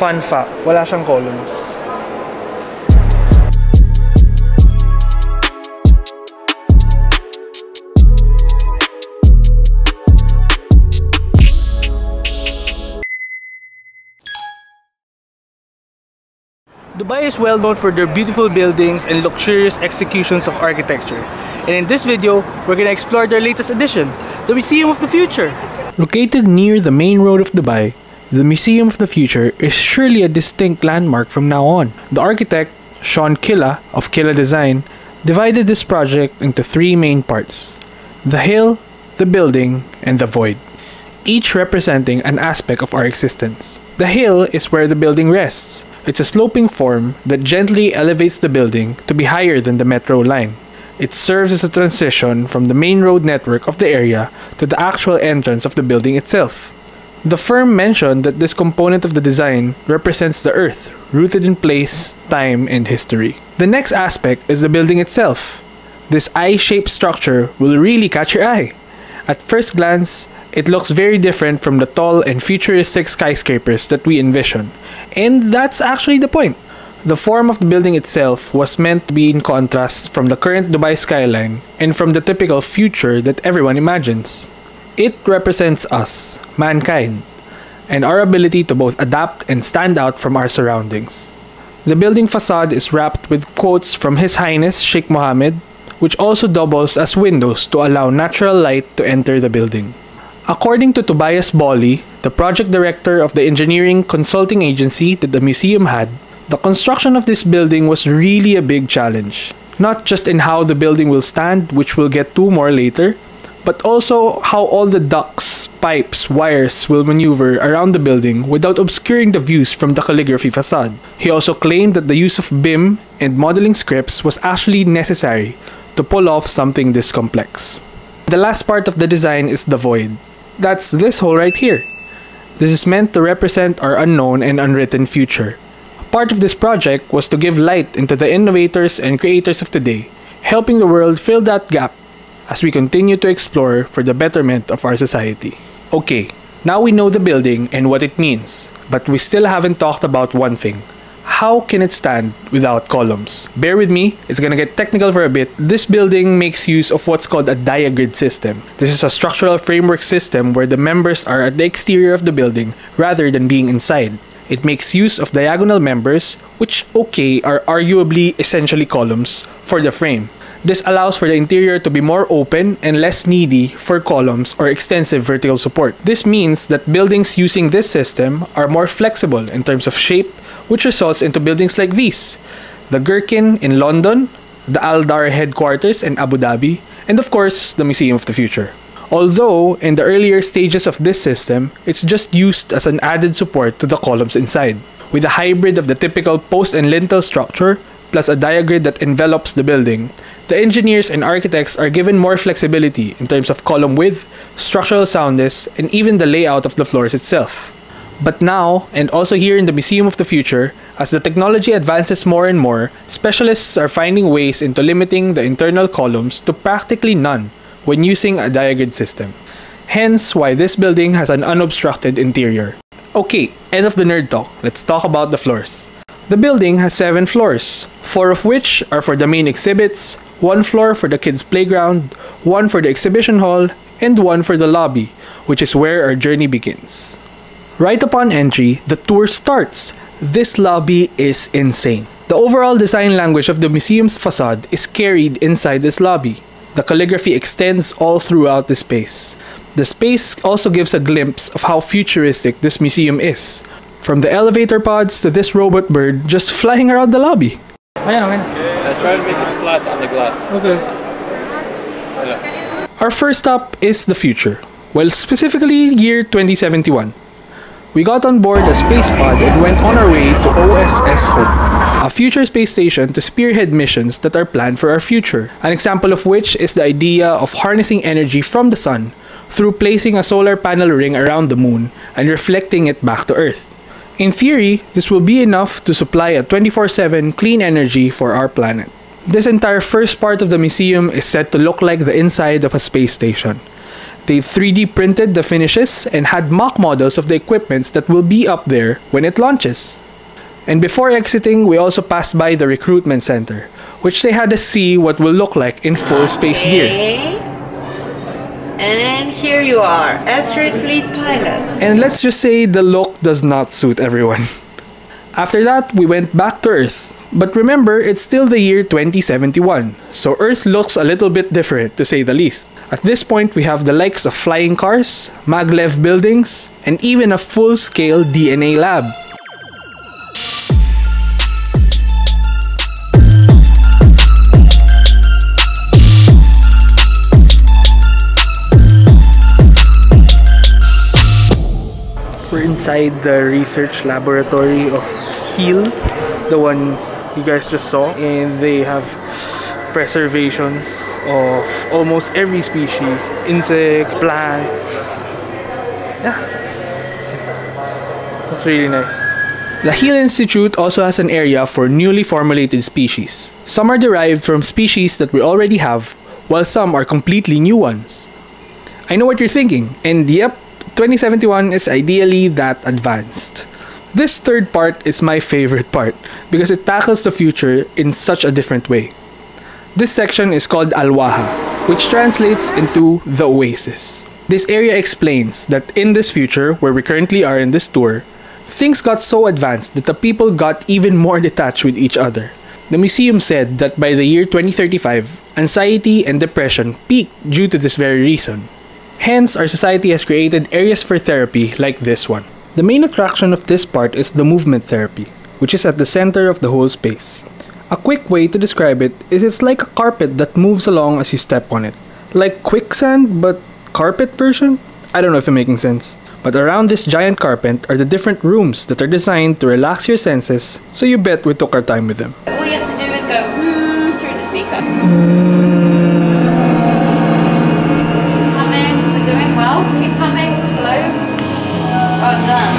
Fun fact, wala siyang columns. Dubai is well known for their beautiful buildings and luxurious executions of architecture. And in this video, we're gonna explore their latest addition, the Museum of the Future. Located near the main road of Dubai, the Museum of the Future is surely a distinct landmark from now on. The architect, Sean Killa of Killa Design, divided this project into three main parts: the hill, the building, and the void, each representing an aspect of our existence. The hill is where the building rests. It's a sloping form that gently elevates the building to be higher than the metro line. It serves as a transition from the main road network of the area to the actual entrance of the building itself. The firm mentioned that this component of the design represents the earth, rooted in place, time, and history. The next aspect is the building itself. This eye-shaped structure will really catch your eye. At first glance, it looks very different from the tall and futuristic skyscrapers that we envision. And that's actually the point. The form of the building itself was meant to be in contrast from the current Dubai skyline and from the typical future that everyone imagines. It represents us, mankind, and our ability to both adapt and stand out from our surroundings. The building facade is wrapped with quotes from His Highness Sheikh Mohammed, which also doubles as windows to allow natural light to enter the building. According to Tobias Bawley, the project director of the engineering consulting agency that the museum had, the construction of this building was really a big challenge. Not just in how the building will stand, which we'll get to more later, but also how all the ducts, pipes, wires will maneuver around the building without obscuring the views from the calligraphy facade. He also claimed that the use of BIM and modeling scripts was actually necessary to pull off something this complex. The last part of the design is the void. That's this hole right here. This is meant to represent our unknown and unwritten future. Part of this project was to give light into the innovators and creators of today, helping the world fill that gap as we continue to explore for the betterment of our society. Okay, now we know the building and what it means, but we still haven't talked about one thing. How can it stand without columns? Bear with me, it's gonna get technical for a bit. This building makes use of what's called a diagrid system. This is a structural framework system where the members are at the exterior of the building rather than being inside. It makes use of diagonal members, which okay, are arguably essentially columns, for the frame. This allows for the interior to be more open and less needy for columns or extensive vertical support. This means that buildings using this system are more flexible in terms of shape, which results into buildings like these: the Gherkin in London, the Aldar headquarters in Abu Dhabi, and of course, the Museum of the Future. Although, in the earlier stages of this system, it's just used as an added support to the columns inside, with a hybrid of the typical post and lintel structure plus a diagrid that envelops the building. The engineers and architects are given more flexibility in terms of column width, structural soundness, and even the layout of the floors itself. But now, and also here in the Museum of the Future, as the technology advances more and more, specialists are finding ways into limiting the internal columns to practically none when using a diagrid system. Hence why this building has an unobstructed interior. Okay, end of the nerd talk. Let's talk about the floors. The building has 7 floors, 4 of which are for the main exhibits, 1 floor for the kids' playground, 1 for the exhibition hall, and 1 for the lobby, which is where our journey begins. Right upon entry, the tour starts. This lobby is insane. The overall design language of the museum's facade is carried inside this lobby. The calligraphy extends all throughout the space. The space also gives a glimpse of how futuristic this museum is. From the elevator pods to this robot bird just flying around the lobby. Okay, try to make it flat on the glass. Okay. Yeah. Our first stop is the future. Well, specifically year 2071. We got on board a space pod and went on our way to OSS Hope, a future space station to spearhead missions that are planned for our future. An example of which is the idea of harnessing energy from the sun through placing a solar panel ring around the moon and reflecting it back to Earth. In theory, this will be enough to supply a 24/7 clean energy for our planet. This entire first part of the museum is said to look like the inside of a space station. They've 3D printed the finishes and had mock models of the equipments that will be up there when it launches. And before exiting, we also passed by the recruitment center, which they had us see what will look like in full space gear. And here you are, Astro Fleet Pilots. And let's just say the look does not suit everyone. After that, we went back to Earth. But remember, it's still the year 2071, so Earth looks a little bit different, to say the least. At this point, we have the likes of flying cars, maglev buildings, and even a full-scale DNA lab. We're inside the research laboratory of HEAL, the one you guys just saw, and they have preservations of almost every species, insect, plants. Yeah, that's really nice. The HEAL Institute also has an area for newly formulated species. Some are derived from species that we already have, while some are completely new ones. I know what you're thinking, and yep, 2071 is ideally that advanced. This third part is my favorite part because it tackles the future in such a different way. This section is called Alwaha, which translates into the Oasis. This area explains that in this future, where we currently are in this tour, things got so advanced that the people got even more detached with each other. The museum said that by the year 2035, anxiety and depression peaked due to this very reason. Hence, our society has created areas for therapy like this one. The main attraction of this part is the movement therapy, which is at the center of the whole space. A quick way to describe it is it's like a carpet that moves along as you step on it. Like quicksand, but carpet version? I don't know if I'm making sense. But around this giant carpet are the different rooms that are designed to relax your senses, so you bet we took our time with them. All you have to do is go through the speaker. Keep coming, we're doing well, keep coming, blows. Well done.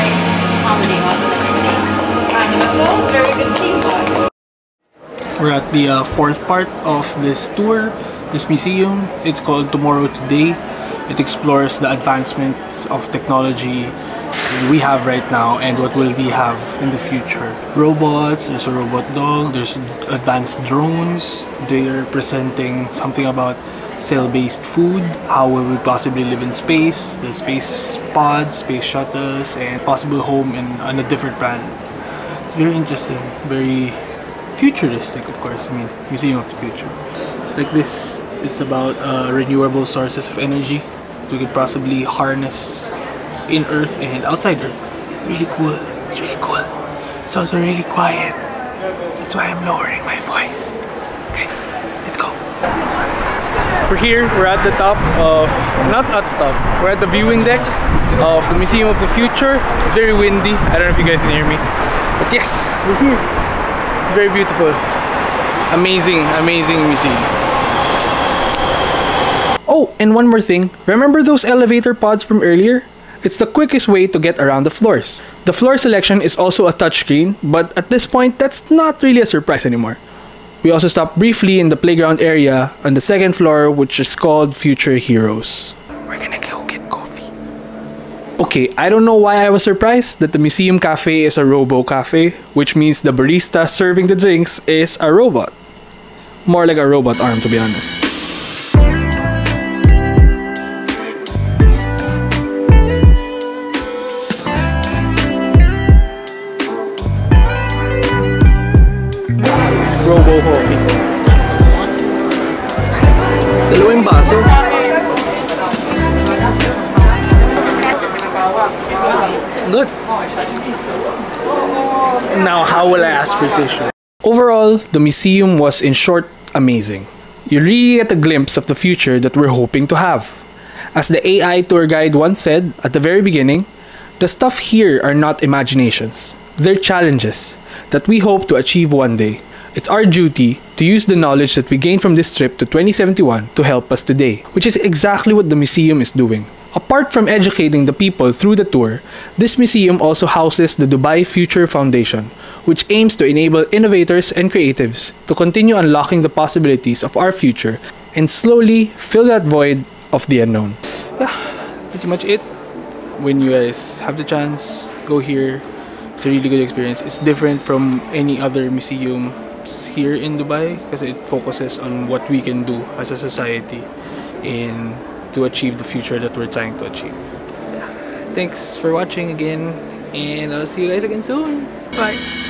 Great harmony, well done everybody. Round of applause, very good teamwork. We're at the fourth part of this tour, this museum. It's called Tomorrow Today. It explores the advancements of technology we have right now and what will we have in the future. Robots, there's a robot dog, there's advanced drones. They're presenting something about cell-based food, how will we possibly live in space, the space pods, space shuttles, and possible home on a different planet. It's very interesting, very futuristic, of course. I mean, Museum of the Future. It's like this, it's about renewable sources of energy we could possibly harness in Earth and outside Earth. Really cool. It's really cool. It's also really quiet. That's why I'm lowering my voice. Okay, let's go. We're here. We're at the top of, not at the top. We're at the viewing deck of the Museum of the Future. It's very windy. I don't know if you guys can hear me, but yes, we're here. It's very beautiful. Amazing, amazing museum. Oh, and one more thing. Remember those elevator pods from earlier? It's the quickest way to get around the floors. The floor selection is also a touchscreen, but at this point, that's not really a surprise anymore. We also stopped briefly in the playground area on the second floor, which is called Future Heroes. We're gonna go get coffee. Okay, I don't know why I was surprised that the museum cafe is a robo cafe, which means the barista serving the drinks is a robot. More like a robot arm, to be honest. Robo coffee. Dalawang baso. Good. Now, how will I ask for tissue? Overall, the museum was, in short, amazing. You really get a glimpse of the future that we're hoping to have. As the AI tour guide once said at the very beginning, the stuff here are not imaginations. They're challenges that we hope to achieve one day. It's our duty to use the knowledge that we gained from this trip to 2071 to help us today, which is exactly what the museum is doing. Apart from educating the people through the tour, this museum also houses the Dubai Future Foundation, which aims to enable innovators and creatives to continue unlocking the possibilities of our future and slowly fill that void of the unknown. Yeah, pretty much it. When you guys have the chance, go here. It's a really good experience. It's different from any other museums here in Dubai because it focuses on what we can do as a society in to achieve the future that we're trying to achieve. Yeah. Thanks for watching again, and I'll see you guys again soon. Bye!